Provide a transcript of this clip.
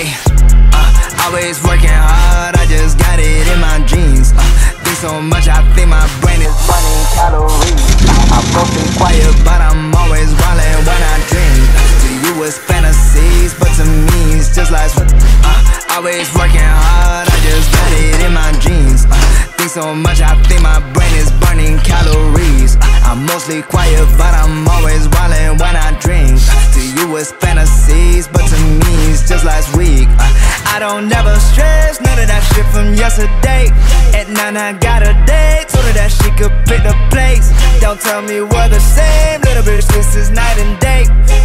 Ay, always working hard, I just got it in my genes. Do so much, I think my brain is burning calories. I'm broken quiet, but I'm always wildin' when I dream. To you it's fantasies, but to me it's just like always working hard, I just got it in my genes. Think so much, I think my brain is burning calories. I'm mostly quiet, but I'm always wildin' when I dream. To you it's fantasies, but to me it's just last week. I don't ever stress, none of that shit from yesterday. At 9 I got a date, told her that she could pick the place. Don't tell me we're the same, little bitch, this is night and day.